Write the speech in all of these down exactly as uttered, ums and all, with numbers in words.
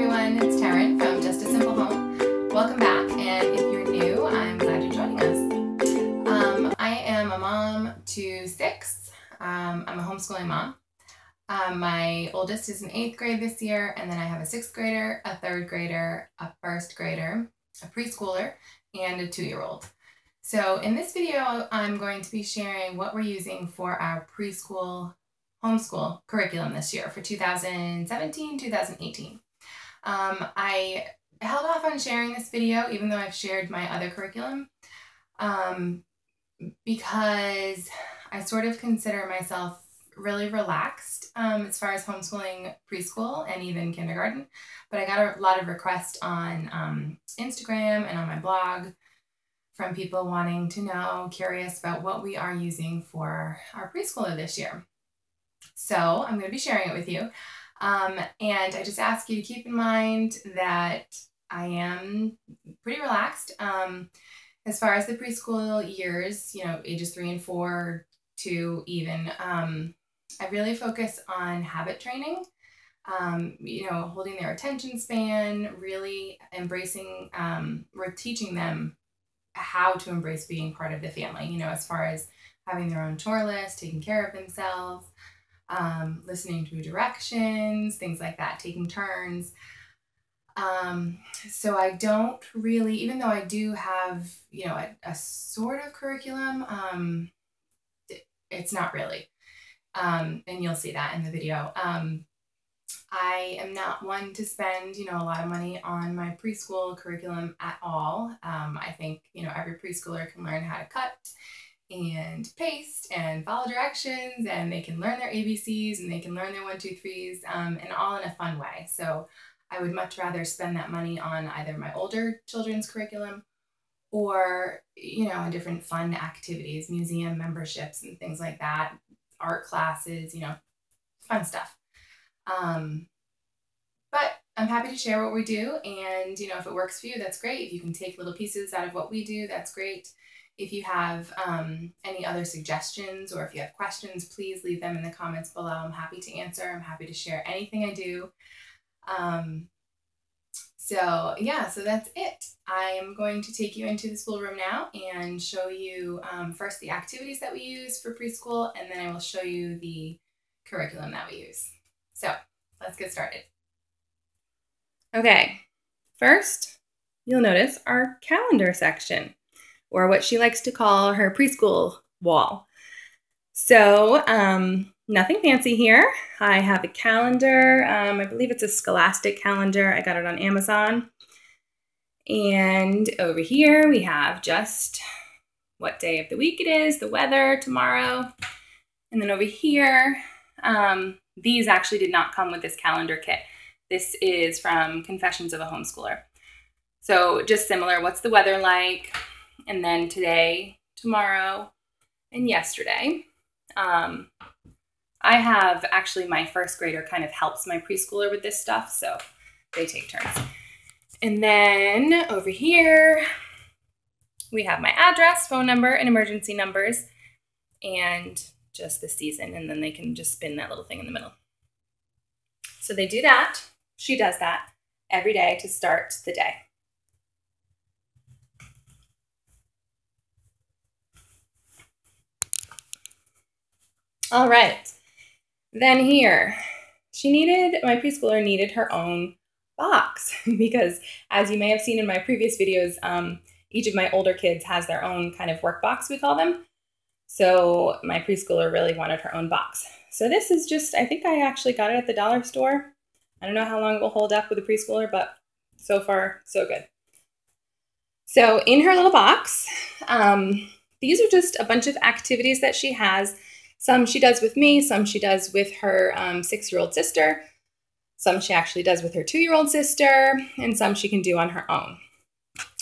everyone, it's Taryn from Just a Simple Home. Welcome back, and if you're new, I'm glad you're joining us. Um, I am a mom to six. Um, I'm a homeschooling mom. Um, my oldest is in eighth grade this year, and then I have a sixth grader, a third grader, a first grader, a preschooler, and a two-year-old. So in this video, I'm going to be sharing what we're using for our preschool homeschool curriculum this year for two thousand seventeen two thousand eighteen. Um, I held off on sharing this video, even though I've shared my other curriculum, um, because I sort of consider myself really relaxed um, as far as homeschooling preschool and even kindergarten. But I got a lot of requests on um, Instagram and on my blog from people wanting to know, curious about what we are using for our preschooler this year. So I'm going to be sharing it with you. Um, and I just ask you to keep in mind that I am pretty relaxed. Um, as far as the preschool years, you know, ages three and four, two even, um, I really focus on habit training, um, you know, holding their attention span, really embracing, um, we're teaching them how to embrace being part of the family, you know, as far as having their own chore list, taking care of themselves, um, listening to directions, things like that, taking turns. Um, so I don't really, even though I do have, you know, a, a sort of curriculum, um, it, it's not really. Um, and you'll see that in the video. Um, I am not one to spend, you know, a lot of money on my preschool curriculum at all. Um, I think, you know, every preschooler can learn how to cut and paste and follow directions, and they can learn their A B Cs and they can learn their one, two, threes, um, and all in a fun way. So I would much rather spend that money on either my older children's curriculum or, you know, on different fun activities, museum memberships and things like that, art classes, you know, fun stuff. Um, but I'm happy to share what we do, and, you know, if it works for you, that's great. If you can take little pieces out of what we do, that's great. If you have um, any other suggestions, or if you have questions, please leave them in the comments below. I'm happy to answer. I'm happy to share anything I do. Um, so yeah, so that's it. I am going to take you into the schoolroom now and show you um, first the activities that we use for preschool, and then I will show you the curriculum that we use. So let's get started. Okay, first you'll notice our calendar section, or what she likes to call her preschool wall. So um, nothing fancy here. I have a calendar. Um, I believe it's a Scholastic calendar. I got it on Amazon. And over here we have just what day of the week it is, the weather, tomorrow. And then over here, um, these actually did not come with this calendar kit. This is from Confessions of a Homeschooler. So just similar, what's the weather like? And then today, tomorrow, and yesterday. Um, I have actually my first grader kind of helps my preschooler with this stuff, so they take turns. And then over here, we have my address, phone number, and emergency numbers, and just the season, and then they can just spin that little thing in the middle. So they do that. She does that every day to start the day. All right, then here, she needed, my preschooler needed her own box because, as you may have seen in my previous videos, um, each of my older kids has their own kind of work box, we call them. So my preschooler really wanted her own box. So this is just, I think I actually got it at the dollar store. I don't know how long it will hold up with a preschooler, but so far, so good. So in her little box, um, these are just a bunch of activities that she has. Some she does with me, some she does with her um, six-year-old sister, some she actually does with her two-year-old sister, and some she can do on her own.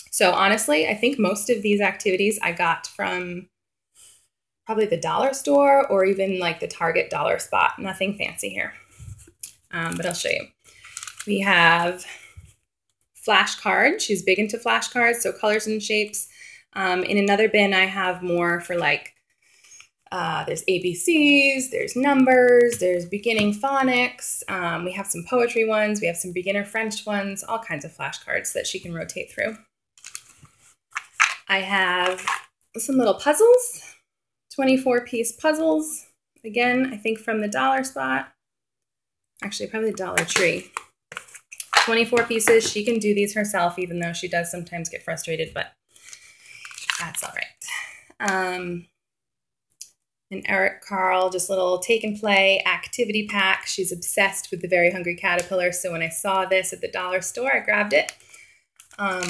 So honestly, I think most of these activities I got from probably the dollar store or even like the Target dollar spot. Nothing fancy here, um, but I'll show you. We have flashcards. She's big into flashcards, so colors and shapes. Um, in another bin, I have more for like Uh, there's A B Cs, there's numbers, there's beginning phonics. Um, we have some poetry ones. We have some beginner French ones, all kinds of flashcards that she can rotate through. I have some little puzzles, twenty-four piece puzzles. Again, I think from the dollar spot, actually probably the Dollar Tree. twenty-four pieces. She can do these herself, even though she does sometimes get frustrated, but that's all right. Um, And Eric Carle, just little take and play activity pack. She's obsessed with the Very Hungry Caterpillar. So when I saw this at the dollar store, I grabbed it. Um,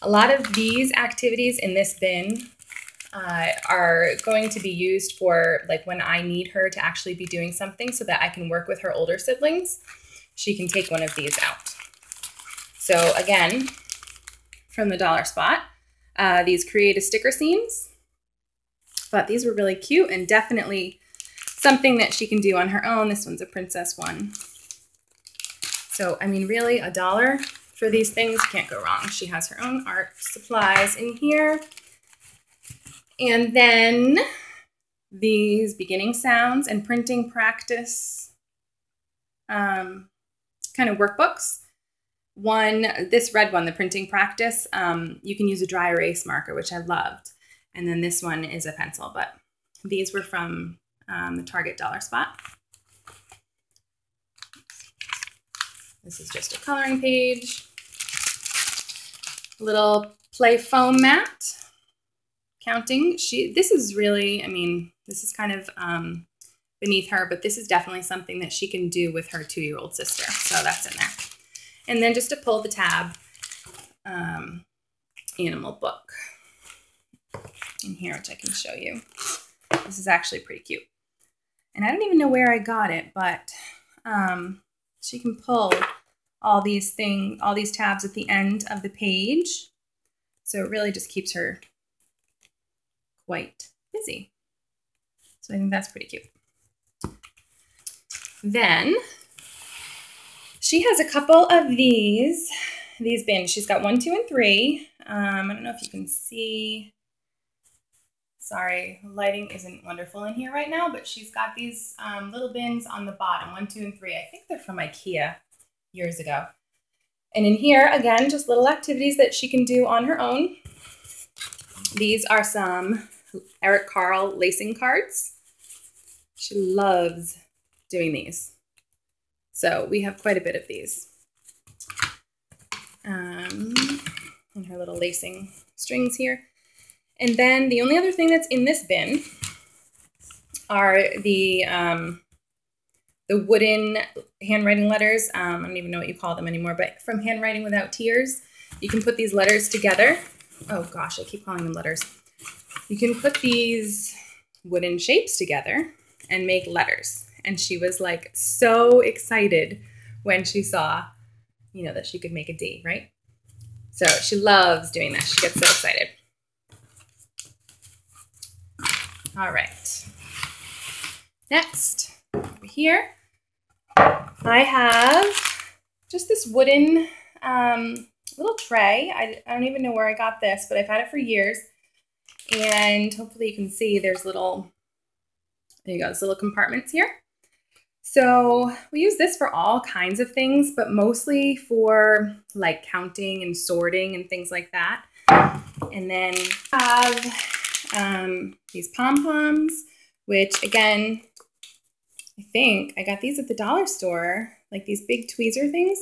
a lot of these activities in this bin uh, are going to be used for like when I need her to actually be doing something so that I can work with her older siblings. She can take one of these out. So again, from the dollar spot, uh, these create a sticker seams. But these were really cute and definitely something that she can do on her own. This one's a princess one. So, I mean, really a dollar for these things, can't go wrong. She has her own art supplies in here. And then these beginning sounds and printing practice um, kind of workbooks. One, this red one, the printing practice, um, you can use a dry erase marker, which I loved. And then this one is a pencil, but these were from um, the Target dollar spot. This is just a coloring page. Little play foam mat. Counting. She, this is really, I mean, this is kind of um, beneath her, but this is definitely something that she can do with her two-year-old sister. So that's in there. And then just to pull the tab, um, animal book. In here, which I can show you. This is actually pretty cute. And I don't even know where I got it, but um, she can pull all these things, all these tabs at the end of the page. So it really just keeps her quite busy. So I think that's pretty cute. Then she has a couple of these, these bins. She's got one, two, and three. Um, I don't know if you can see. Sorry, lighting isn't wonderful in here right now, but she's got these um, little bins on the bottom, one, two, and three. I think they're from IKEA years ago. And in here, again, just little activities that she can do on her own. These are some Eric Carle lacing cards. She loves doing these. So we have quite a bit of these. Um, and her little lacing strings here. And then the only other thing that's in this bin are the um, the wooden handwriting letters. Um, I don't even know what you call them anymore, but from Handwriting Without Tears, you can put these letters together. Oh gosh, I keep calling them letters. You can put these wooden shapes together and make letters. And she was like so excited when she saw, you know, that she could make a D, right? So she loves doing this. She gets so excited. All right, next, over here, I have just this wooden um, little tray. I, I don't even know where I got this, but I've had it for years. And hopefully you can see there's little, there you go, there's little compartments here. So we use this for all kinds of things, but mostly for like counting and sorting and things like that. And then I have Um, these pom-poms, which again, I think I got these at the dollar store, like these big tweezer things.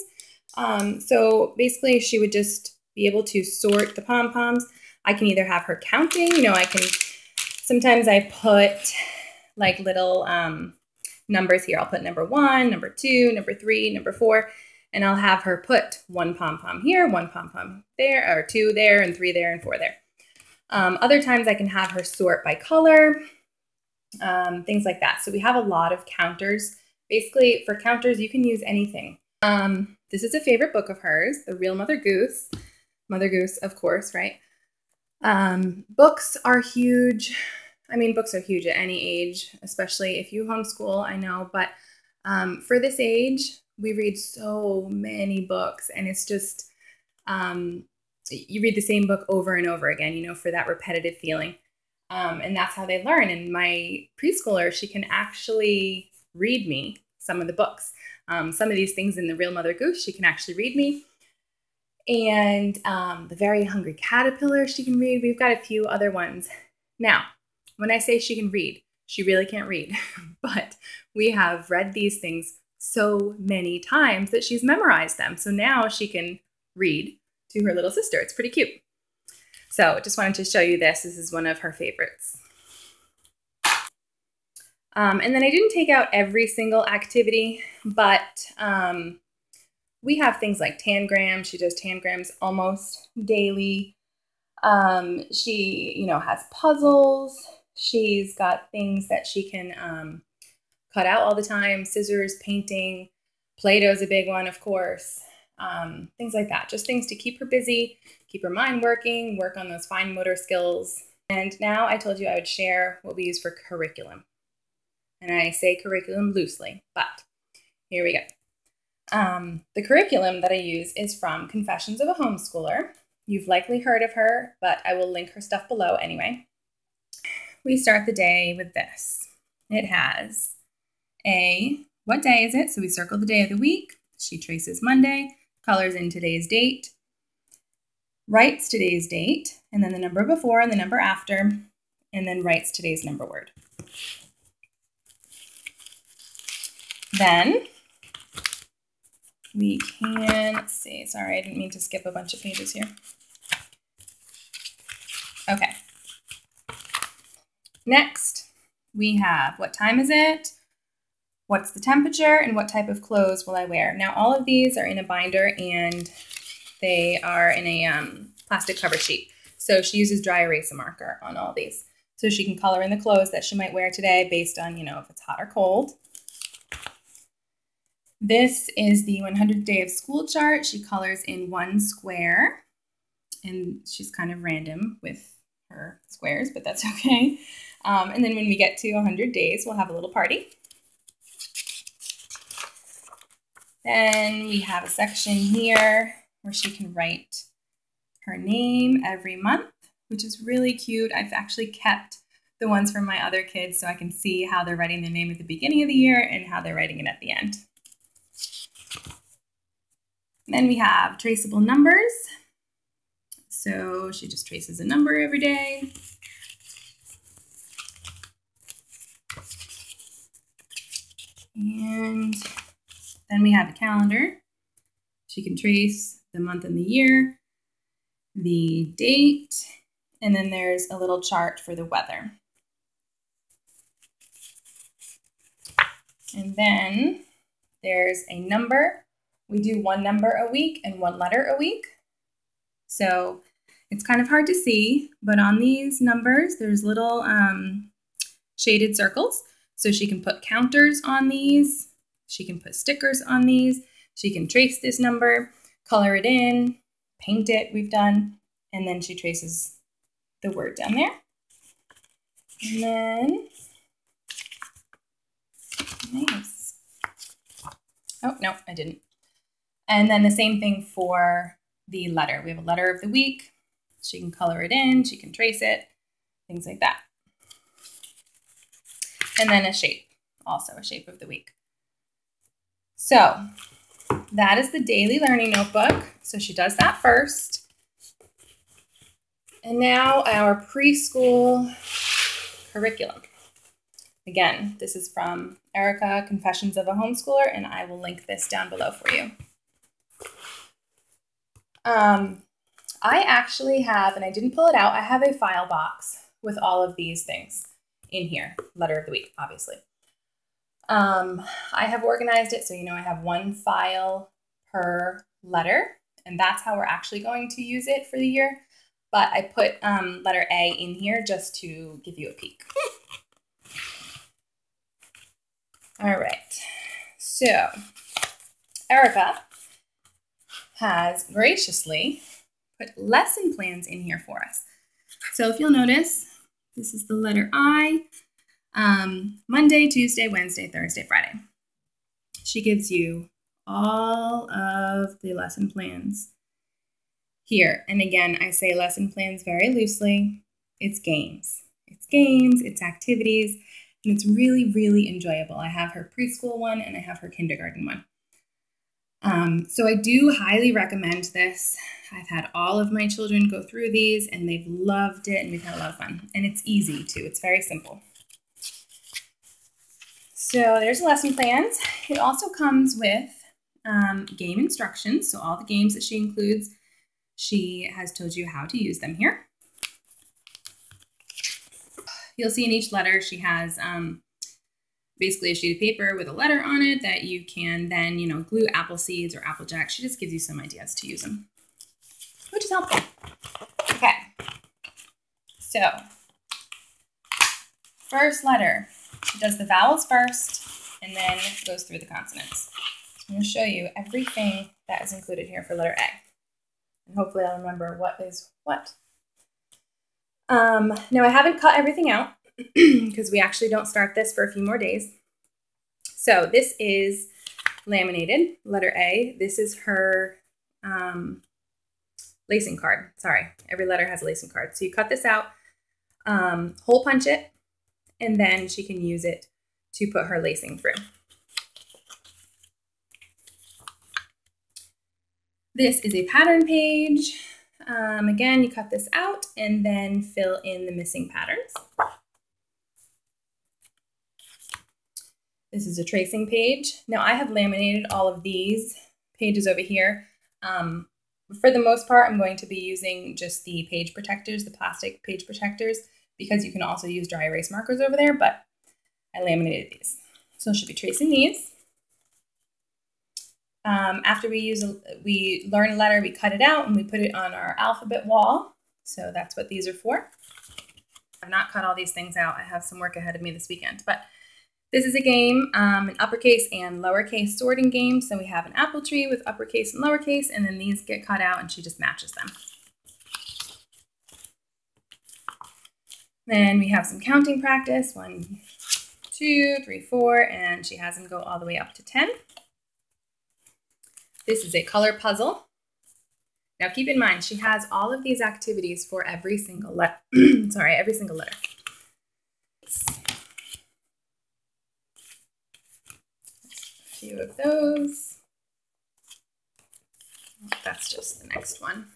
Um, so basically she would just be able to sort the pom-poms. I can either have her counting, you know, I can, sometimes I put like little um, numbers here. I'll put number one, number two, number three, number four, and I'll have her put one pom-pom here, one pom-pom there, or two there, and three there, and four there. Um, other times I can have her sort by color, um, things like that. So we have a lot of counters. Basically, for counters, you can use anything. Um, this is a favorite book of hers, The Real Mother Goose. Mother Goose, of course, right? Um, books are huge. I mean, books are huge at any age, especially if you homeschool, I know. But um, for this age, we read so many books, and it's just... Um, you read the same book over and over again, you know, for that repetitive feeling. Um, and that's how they learn. And my preschooler, she can actually read me some of the books. Um, some of these things in The Real Mother Goose, she can actually read me. And um, The Very Hungry Caterpillar, she can read. We've got a few other ones. Now, when I say she can read, she really can't read. But we have read these things so many times that she's memorized them. So now she can read to her little sister. It's pretty cute. So just wanted to show you this. This is one of her favorites. Um, and then I didn't take out every single activity, but um, we have things like tangram. She does tangrams almost daily. Um, she, you know, has puzzles. She's got things that she can um, cut out all the time. Scissors, painting. Play-Doh's a big one, of course. Um, things like that. Just things to keep her busy, keep her mind working, work on those fine motor skills. And now I told you I would share what we use for curriculum. And I say curriculum loosely, but here we go. Um, the curriculum that I use is from Confessions of a Homeschooler. You've likely heard of her, but I will link her stuff below anyway. We start the day with this. It has a, what day is it? So we circle the day of the week. She traces Monday. Colors in today's date, writes today's date, and then the number before and the number after, and then writes today's number word. Then we can, let's see, sorry, I didn't mean to skip a bunch of pages here. Okay. Next, we have what time is it? What's the temperature and what type of clothes will I wear? Now, all of these are in a binder and they are in a um, plastic cover sheet. So she uses dry erase marker on all these. So she can color in the clothes that she might wear today based on, you know, if it's hot or cold. This is the hundredth day of school chart. She colors in one square and she's kind of random with her squares, but that's okay. Um, and then when we get to one hundred days, we'll have a little party. Then we have a section here where she can write her name every month, which is really cute. I've actually kept the ones from my other kids so I can see how they're writing their name at the beginning of the year and how they're writing it at the end. Then we have traceable numbers. So she just traces a number every day. And then we have a calendar. She can trace the month and the year, the date, and then there's a little chart for the weather. And then there's a number. We do one number a week and one letter a week. So it's kind of hard to see, but on these numbers, there's little um, shaded circles. So she can put counters on these. She can put stickers on these. She can trace this number, color it in, paint it, we've done. And then she traces the word down there. And then, nice. Oh, no, I didn't. And then the same thing for the letter. We have a letter of the week. She can color it in, she can trace it, things like that. And then a shape, also a shape of the week. So that is the daily learning notebook. So she does that first. And now our preschool curriculum. Again, this is from Erica, Confessions of a Homeschooler, and I will link this down below for you. Um, I actually have, and I didn't pull it out, I have a file box with all of these things in here. Letter of the week, obviously. Um, I have organized it so, you know, I have one file per letter, and that's how we're actually going to use it for the year. But I put um, letter A in here just to give you a peek. All right. So Erica has graciously put lesson plans in here for us. So if you'll notice, this is the letter I. Um, Monday, Tuesday, Wednesday, Thursday, Friday. She gives you all of the lesson plans here. And again, I say lesson plans very loosely. It's games. It's games, it's activities, and it's really, really enjoyable. I have her preschool one and I have her kindergarten one. Um, so I do highly recommend this. I've had all of my children go through these and they've loved it and we've had a lot of fun. And it's easy too, it's very simple. So there's the lesson plans. It also comes with um, game instructions. So all the games that she includes, she has told you how to use them here. You'll see in each letter she has um, basically a sheet of paper with a letter on it that you can then, you know, glue apple seeds or apple jack. She just gives you some ideas to use them, which is helpful. Okay, so first letter, she does the vowels first and then goes through the consonants. So I'm going to show you everything that is included here for letter A. And hopefully I'll remember what is what. Um, now I haven't cut everything out because we actually don't start this for a few more days. So this is laminated, letter A. This is her um, lacing card. Sorry, every letter has a lacing card. So you cut this out, um, hole punch it, and then she can use it to put her lacing through. This is a pattern page. Um, again, you cut this out and then fill in the missing patterns. This is a tracing page. Now I have laminated all of these pages over here. Um, for the most part, I'm going to be using just the page protectors, the plastic page protectors, because you can also use dry erase markers over there, but I laminated these. So I should be tracing these. Um, after we use, a, we learn a letter, we cut it out and we put it on our alphabet wall. So that's what these are for. I've not cut all these things out. I have some work ahead of me this weekend, but this is a game, um, an uppercase and lowercase sorting game. So we have an apple tree with uppercase and lowercase, and then these get cut out and she just matches them. Then we have some counting practice, one, two, three, four, and she has them go all the way up to ten. This is a color puzzle. Now keep in mind, she has all of these activities for every single letter. Sorry, every single letter. A few of those. That's just the next one.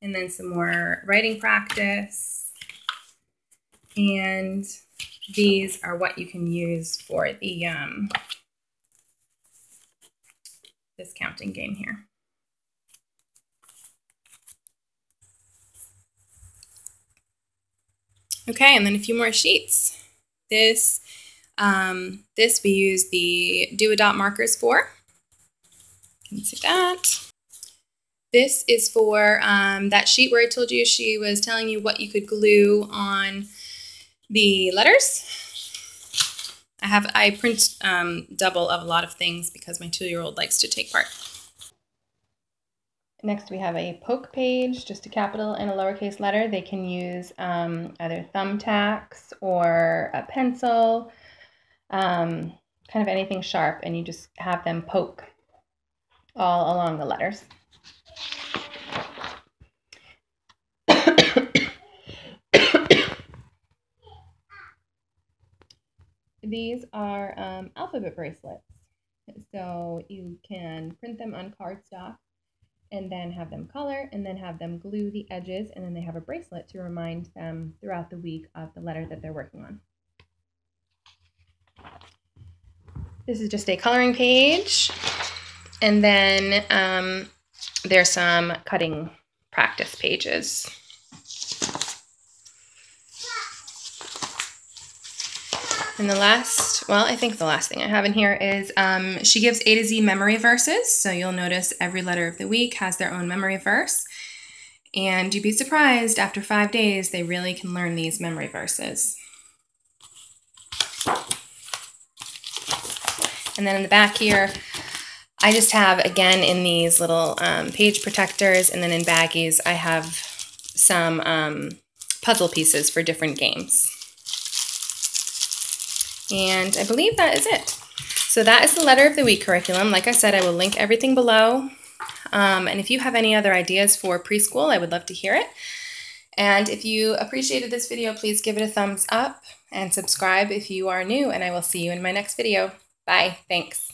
And then some more writing practice. And these are what you can use for the, um, this counting game here. Okay, and then a few more sheets. This, um, this we use the do-a-dot markers for. You can see that. This is for um, that sheet where I told you she was telling you what you could glue on the letters. I have, I print um, double of a lot of things because my two-year-old likes to take part. Next we have a poke page, just a capital and a lowercase letter. They can use um, either thumbtacks or a pencil, um, kind of anything sharp, and you just have them poke all along the letters. These are um, alphabet bracelets, so you can print them on cardstock and then have them color and then have them glue the edges, and then they have a bracelet to remind them throughout the week of the letter that they're working on. This is just a coloring page, and then um, there's some cutting practice pages. And the last, well, I think the last thing I have in here is um, she gives A to Z memory verses. So you'll notice every letter of the week has their own memory verse. And you'd be surprised, after five days, they really can learn these memory verses. And then in the back here, I just have, again, in these little um, page protectors, and then in baggies, I have some um, puzzle pieces for different games. And I believe that is it. So that is the Letter of the Week curriculum. Like I said, I will link everything below. Um, and if you have any other ideas for preschool, I would love to hear it. And if you appreciated this video, please give it a thumbs up and subscribe if you are new, and I will see you in my next video. Bye. Thanks.